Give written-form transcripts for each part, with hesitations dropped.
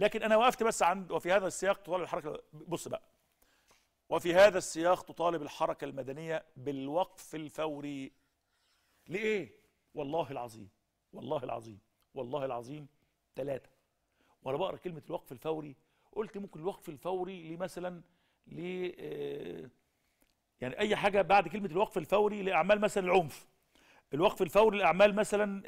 لكن انا وقفت بس عند وفي هذا السياق تطالب الحركه، بص بقى، وفي هذا السياق تطالب الحركه المدنيه بالوقف الفوري. لإيه؟ والله العظيم والله العظيم والله العظيم ثلاثه، وانا بقرا كلمه الوقف الفوري قلت ممكن الوقف الفوري لمثلا يعني اي حاجه بعد كلمه الوقف الفوري لاعمال مثلا العنف، الوقف الفوري لاعمال مثلا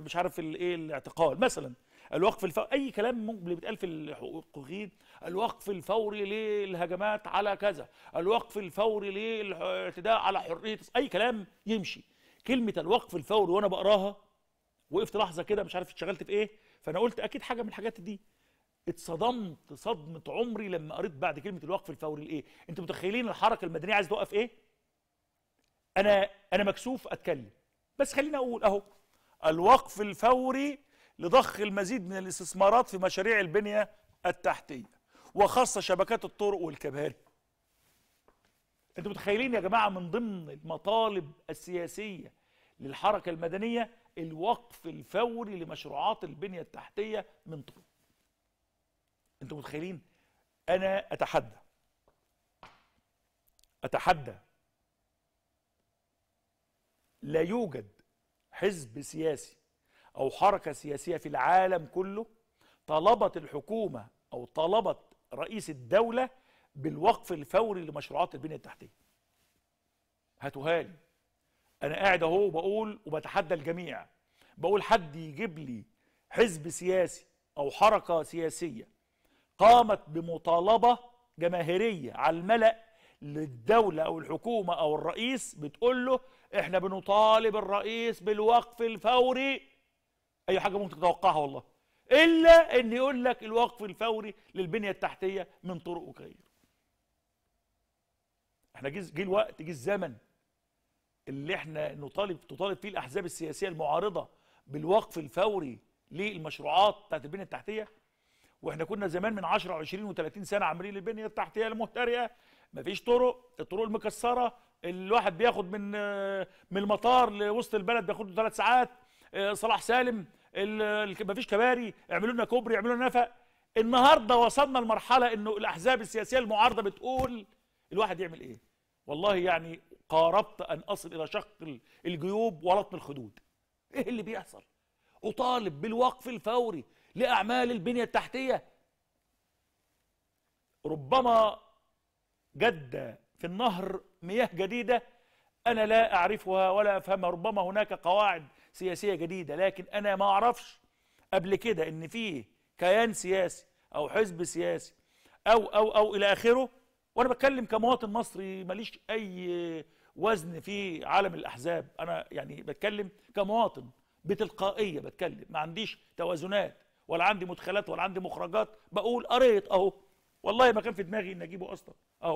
مش عارف الايه الاعتقال مثلا، الوقف الفوري اي كلام ممكن بيتقال في الحقوقيين، الوقف الفوري للهجمات على كذا، الوقف الفوري للاعتداء على حريه، اي كلام يمشي. كلمه الوقف الفوري وانا بقراها وقفت لحظه كده مش عارف اتشغلت في ايه، فانا قلت اكيد حاجه من الحاجات دي. اتصدمت صدمه عمري لما قريت بعد كلمه الوقف الفوري لايه. انتوا متخيلين الحركه المدنيه عايزه توقف ايه؟ انا مكسوف اتكلم، بس خليني اقول اهو، الوقف الفوري لضخ المزيد من الاستثمارات في مشاريع البنيه التحتيه وخاصه شبكات الطرق والكباري. انتوا متخيلين يا جماعه من ضمن المطالب السياسيه للحركه المدنيه الوقف الفوري لمشروعات البنيه التحتيه من طرق. انتوا متخيلين؟ انا اتحدى لا يوجد حزب سياسي او حركه سياسيه في العالم كله طلبت الحكومه او طلبت رئيس الدوله بالوقف الفوري لمشروعات البنيه التحتيه. هاتوها لي. انا قاعد اهو بقول وبتحدى الجميع، بقول حد يجيب لي حزب سياسي او حركه سياسيه قامت بمطالبه جماهيريه على الملأ للدوله او الحكومه او الرئيس بتقول له احنا بنطالب الرئيس بالوقف الفوري. اي حاجه ممكن تتوقعها والله، الا ان يقول لك الوقف الفوري للبنيه التحتيه من طرق وغيره. احنا جه الوقت، جه الزمن اللي احنا تطالب فيه الاحزاب السياسيه المعارضه بالوقف الفوري للمشروعات بتاعت البنيه التحتيه. واحنا كنا زمان من 10 و20 و30 سنه عاملين البنيه التحتيه المهترئه، مفيش طرق، الطرق المكسره، الواحد بياخد من المطار لوسط البلد بياخد له 3 ساعات، صلاح سالم، مفيش كباري، اعملوا لنا كوبري، اعملوا لنا نفق. النهارده وصلنا لمرحله انه الاحزاب السياسيه المعارضه بتقول الواحد يعمل ايه؟ والله يعني قاربت ان اصل الى شق الجيوب ولطم الخدود. ايه اللي بيحصل؟ اطالب بالوقف الفوري لأعمال البنية التحتية. ربما جد في النهر مياه جديدة أنا لا أعرفها ولا أفهمها، ربما هناك قواعد سياسية جديدة، لكن أنا ما أعرفش قبل كده إن فيه كيان سياسي أو حزب سياسي أو إلى آخره. وأنا بتكلم كمواطن مصري ماليش أي وزن في عالم الأحزاب، أنا يعني بتكلم كمواطن بتلقائية، بتكلم ما عنديش توازنات ولا عندي مدخلات ولا عندي مخرجات، بقول قريت اهو، والله ما كان في دماغي اني اجيبه اصلا اهو.